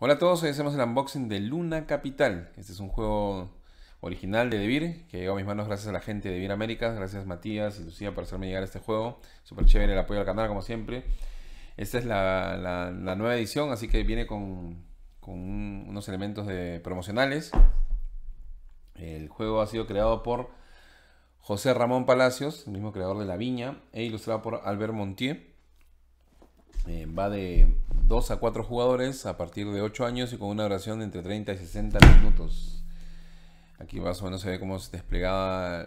Hola a todos, hoy hacemos el unboxing de Luna Capital. Este es un juego original de Devir, que llegó a mis manos gracias a la gente de Devir Américas. Gracias Matías y Lucía por hacerme llegar a este juego. Súper chévere el apoyo al canal, como siempre. Esta es la nueva edición, así que viene con unos elementos promocionales. El juego ha sido creado por José Ramón Palacios, el mismo creador de La Viña, e ilustrado por Albert Montier. Va de 2 a 4 jugadores a partir de 8 años y con una duración de entre 30 y 60 minutos. Aquí más o menos se ve cómo se desplegaba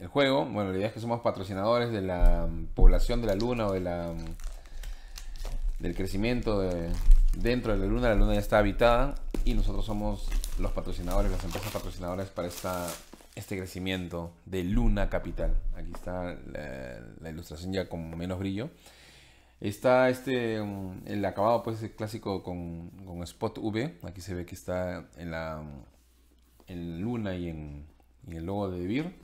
el juego. Bueno, la idea es que somos patrocinadores de la población de la luna o del crecimiento dentro de la luna. La luna ya está habitada y nosotros somos los patrocinadores, las empresas patrocinadoras para este crecimiento de Luna Capital. Aquí está la ilustración ya con menos brillo. Está el acabado, pues, el clásico con spot V. Aquí se ve que está en Luna y en el logo de Devir.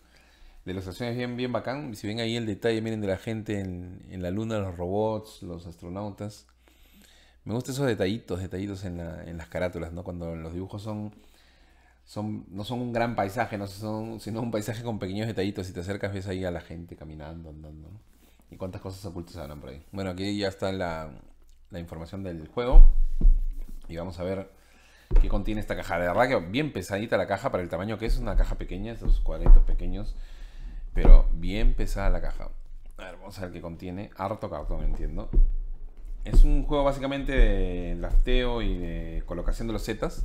La ilustración es bien bacán. Si ven ahí el detalle, miren, de la gente en la Luna, los robots, los astronautas. Me gustan esos detallitos en las carátulas, ¿no? Cuando los dibujos no son un gran paisaje, no son, sino un paisaje con pequeños detallitos. Si te acercas, ves ahí a la gente caminando, andando. Y cuántas cosas ocultas habrán por ahí. Bueno, aquí ya está la información del juego. Y vamos a ver qué contiene esta caja. De verdad que bien pesadita la caja para el tamaño que es. Una caja pequeña, estos cuadraditos pequeños. Pero bien pesada la caja. A ver, vamos a ver qué contiene. Harto cartón, entiendo. Es un juego básicamente de drafteo y de colocación de los zetas.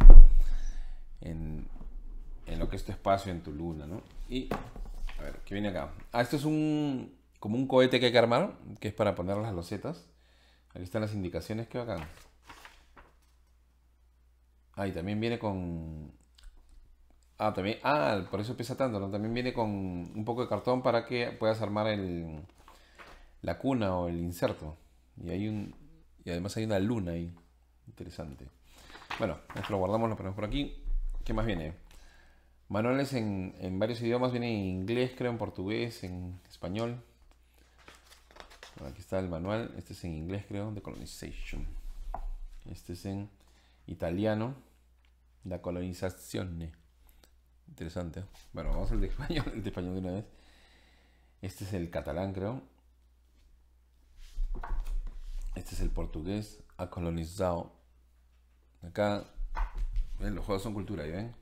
En lo que es tu espacio, en tu luna, ¿no? Y, a ver, ¿qué viene acá? Ah, esto es como un cohete que hay que armar, que es para poner las losetas. Aquí están las indicaciones, que bacán. Ah, y también viene con... Ah, también... Ah, por eso pesa tanto, ¿no? También viene con un poco de cartón para que puedas armar la cuna o el inserto. Y además hay una luna ahí. Interesante. Bueno, esto lo guardamos, lo ponemos por aquí. ¿Qué más viene? Manuales en varios idiomas. Viene en inglés, creo, en portugués, en español. Aquí está el manual. Este es en inglés, creo, de colonization. Este es en italiano, la colonizazione. Interesante. Bueno, vamos al de español, de una vez. Este es el catalán, creo. Este es el portugués, ha colonizado. Acá, ¿ven? Los juegos son cultura, ¿ya ven?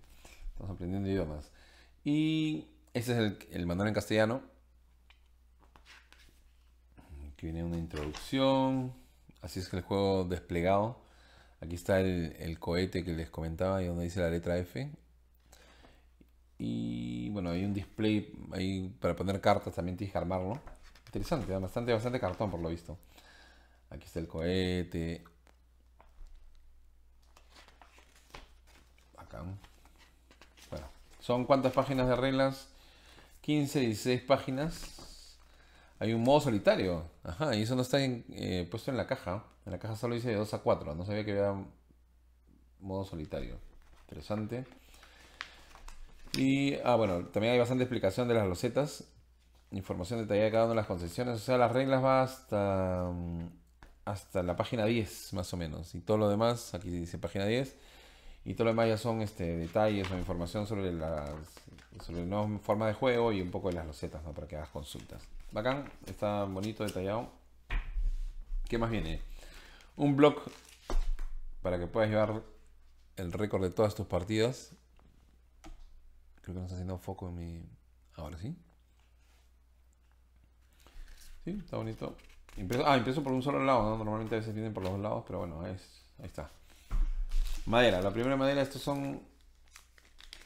Estamos aprendiendo idiomas. Y este es el manual en castellano. Aquí viene una introducción. Así es que el juego desplegado. Aquí está el cohete que les comentaba y donde dice la letra F. Y bueno, hay un display ahí para poner cartas, también tienes que armarlo. Interesante, ¿eh? Bastante cartón por lo visto. Aquí está el cohete. Acá. Bueno, ¿son cuántas páginas de reglas? 15, 16 páginas. Hay un modo solitario. Ajá, y eso no está puesto en la caja. En la caja solo dice de 2 a 4. No sabía que había modo solitario. Interesante. Y, bueno, también hay bastante explicación de las losetas. Información detallada de cada una de las concesiones. O sea, las reglas va hasta la página 10, más o menos. Y todo lo demás, aquí dice página 10. Y todo lo demás ya son detalles o información sobre nuevas formas de juego y un poco de las losetas, ¿no? Para que hagas consultas. Bacán, está bonito, detallado. ¿Qué más viene? Un blog para que puedas llevar el récord de todas tus partidas. Creo que no está haciendo foco en mi... Ahora sí. Sí, está bonito. Impreso por un solo lado, ¿no? Normalmente a veces vienen por los dos lados, pero bueno, ahí está. Madera, la primera madera, estos son...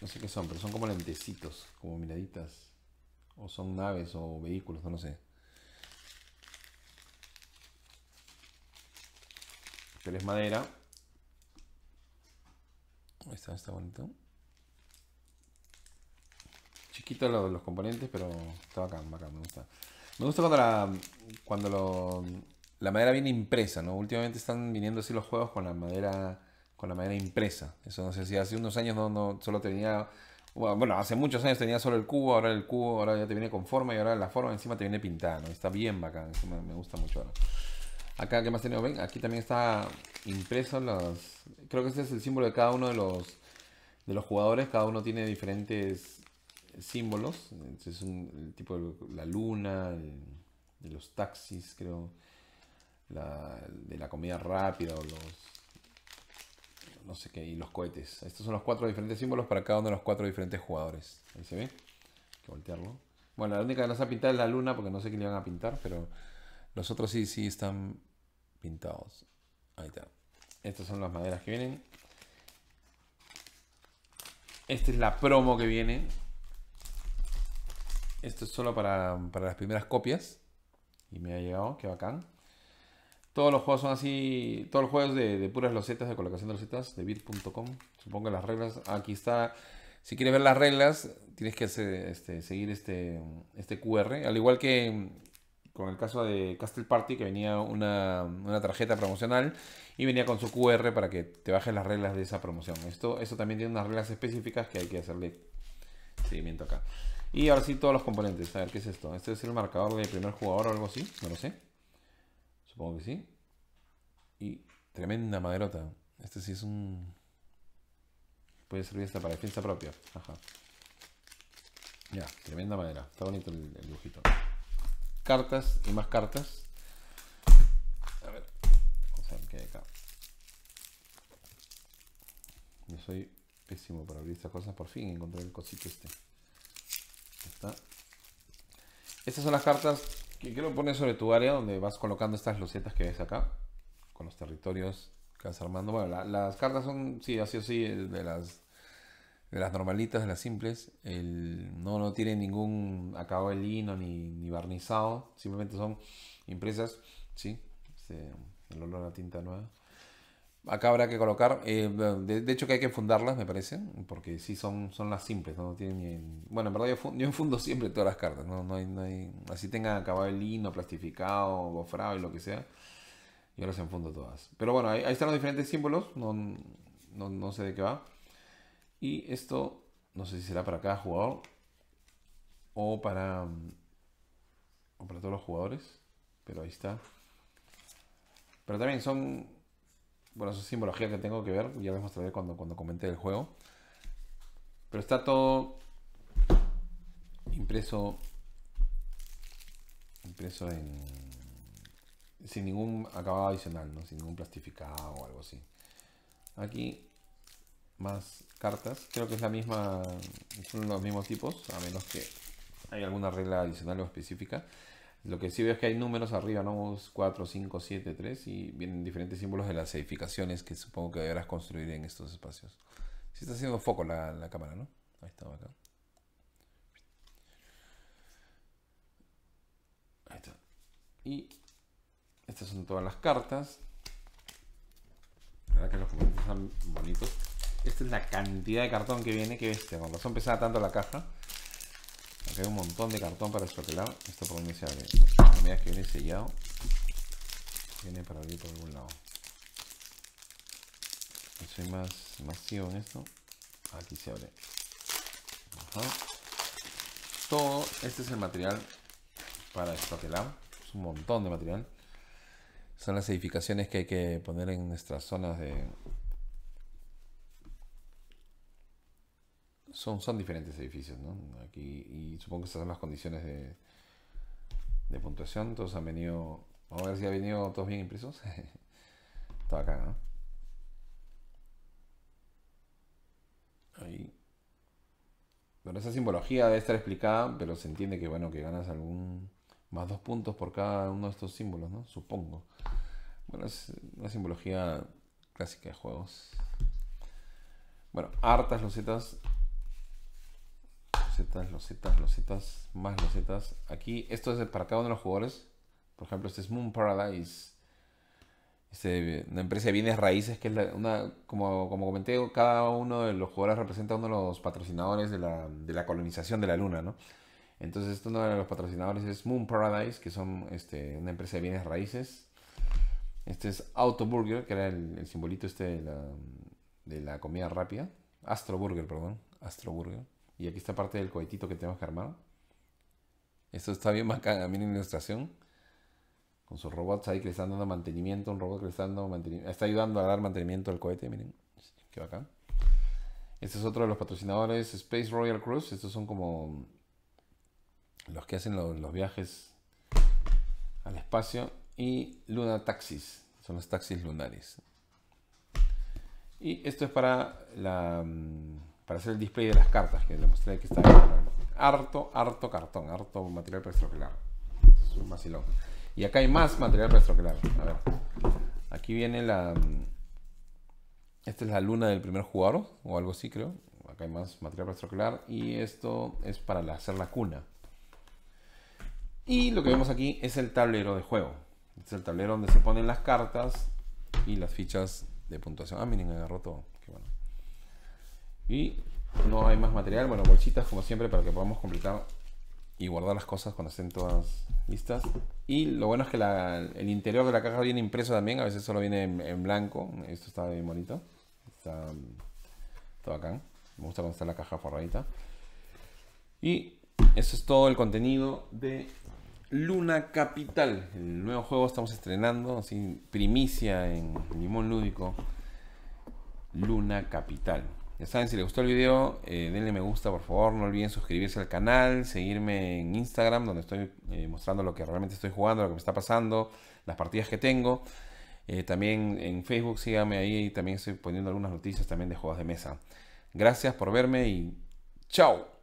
No sé qué son, pero son como lentecitos, como miraditas. O son naves o vehículos, no lo sé. Pero es madera. Ahí está bonito. Chiquitos los componentes, pero está bacán, me gusta. Me gusta cuando la madera viene impresa, ¿no? Últimamente están viniendo así los juegos con la madera impresa. Eso no sé si hace unos años no solo tenía... Bueno, hace muchos años tenía solo el cubo, ahora ya te viene con forma y ahora la forma encima te viene pintada, ¿no? Está bien bacán, me gusta mucho ahora. Acá, ¿qué más tenemos? Ven, aquí también está impreso los... Creo que ese es el símbolo de cada uno de los jugadores. Cada uno tiene diferentes símbolos. Es el tipo de la luna, de los taxis, creo. De la comida rápida o los... no sé qué, y los cohetes. Estos son los cuatro diferentes símbolos para cada uno de los cuatro diferentes jugadores. Ahí se ve. Hay que voltearlo. Bueno, la única que no se ha pintado es la luna, porque no sé qué le van a pintar, pero los otros sí, sí están pintados. Ahí está. Estas son las maderas que vienen. Esta es la promo que viene. Esto es solo para las primeras copias. Y me ha llegado, qué bacán. Todos los juegos son así, todos los juegos de puras losetas, de colocación de losetas, de Devir.com. Supongo las reglas, aquí está. Si quieres ver las reglas, tienes que hacer, seguir este QR. Al igual que con el caso de Castle Party, que venía una tarjeta promocional y venía con su QR para que te bajes las reglas de esa promoción. Esto también tiene unas reglas específicas que hay que hacerle seguimiento acá. Y ahora sí, todos los componentes. A ver, ¿qué es esto? Este es el marcador de primer jugador o algo así, no lo sé. Supongo que sí. Y tremenda maderota. Este sí es un... Puede servir esta para defensa propia. Ajá. Ya, tremenda madera. Está bonito el dibujito. Cartas y más cartas. A ver. Vamos a ver qué hay acá. Yo soy pésimo para abrir estas cosas. Por fin encontré el cosito este. Ahí está. Estas son las cartas que quiero poner sobre tu área, donde vas colocando estas losetas que ves acá, con los territorios que vas armando. Bueno, las cartas son, sí, así o sí, de las normalitas, de las simples. No tiene ningún acabado de lino ni barnizado, simplemente son impresas, ¿sí? El olor a la tinta nueva. Acá habrá que colocar, de hecho que hay que fundarlas, me parece, porque sí son las simples, no tienen... Bueno, en verdad yo enfundo siempre todas las cartas, no hay, así tengan acabado de lino, plastificado, gofrado y lo que sea, yo las enfundo todas. Pero bueno, ahí están los diferentes símbolos, no sé de qué va. Y esto, no sé si será para cada jugador o para todos los jugadores, pero ahí está. Pero también son... Bueno, eso es simbología que tengo que ver. Ya les mostraré cuando comenté el juego. Pero está todo impreso sin ningún acabado adicional, ¿no? Sin ningún plastificado o algo así. Aquí más cartas. Creo que es la misma. Son los mismos tipos, a menos que hay alguna regla adicional o específica. Lo que sí veo es que hay números arriba, ¿no? 4, 5, 7, 3 y vienen diferentes símbolos de las edificaciones que supongo que deberás construir en estos espacios. Sí está haciendo foco la cámara, ¿no? Ahí está, acá. Ahí está. Y estas son todas las cartas. La verdad que los componentes están bonitos. Esta es la cantidad de cartón que viene, que bestia. Con razón pesaba tanto la caja. Hay un montón de cartón para estropelar. Esto por donde se abre. A medida que viene sellado, viene para abrir por algún lado. Yo soy más masivo en esto. Aquí se abre. Ajá. Todo. Este es el material para estropelar. Es un montón de material. Son las edificaciones que hay que poner en nuestras zonas de... Son diferentes edificios, ¿no? Aquí, y supongo que estas son las condiciones de puntuación. Todos han venido... Vamos a ver si han venido todos bien impresos. Todo acá, ¿no? Ahí. Bueno, esa simbología debe estar explicada, pero se entiende que, bueno, que ganas más 2 puntos por cada uno de estos símbolos, ¿no? Supongo. Bueno, es una simbología clásica de juegos. Bueno, hartas losetas... Losetas, más losetas. Aquí, esto es para cada uno de los jugadores. Por ejemplo, este es Moon Paradise. Una empresa de bienes raíces que es como comenté, cada uno de los jugadores representa uno de los patrocinadores de la colonización de la luna, ¿no? Entonces, uno de los patrocinadores es Moon Paradise, que son una empresa de bienes raíces. Este es Astro Burger, que era el simbolito de la comida rápida. Astro Burger, perdón. Astro Burger. Y aquí está parte del cohetito que tenemos que armar. Esto está bien bacán, miren la ilustración. con sus robots ahí que le están dando mantenimiento, un robot que le está dando mantenimiento, está ayudando a dar mantenimiento al cohete, miren, qué bacán. Este es otro de los patrocinadores, Space Royal Cruise. Estos son como los que hacen los viajes al espacio. Y Luna Taxis, son los taxis lunares. Y esto es para hacer el display de las cartas que les mostré, que está harto cartón, harto material para estroquelar. Es un vacilón. Y acá hay más material para estroquelar. A ver, aquí viene la... Esta es la luna del primer jugador, o algo así creo. Acá hay más material para estroquelar. Y esto es para hacer la cuna. Y lo que vemos aquí es el tablero de juego. Este es el tablero donde se ponen las cartas y las fichas de puntuación. Ah, miren, agarró todo. Qué bueno. Y no hay más material. Bueno, bolsitas como siempre para que podamos completar y guardar las cosas cuando estén todas listas. Y lo bueno es que el interior de la caja viene impreso también. A veces solo viene en blanco. Esto está bien bonito. Está todo acá. Me gusta cuando está la caja forradita. Y eso es todo el contenido de Luna Capital. El nuevo juego estamos estrenando, así primicia en Limón Lúdico. Luna Capital. Ya saben, si les gustó el video, denle me gusta por favor. No olviden suscribirse al canal, seguirme en Instagram, donde estoy mostrando lo que realmente estoy jugando, lo que me está pasando, las partidas que tengo. También en Facebook, síganme ahí y también estoy poniendo algunas noticias también de juegos de mesa. Gracias por verme y chao.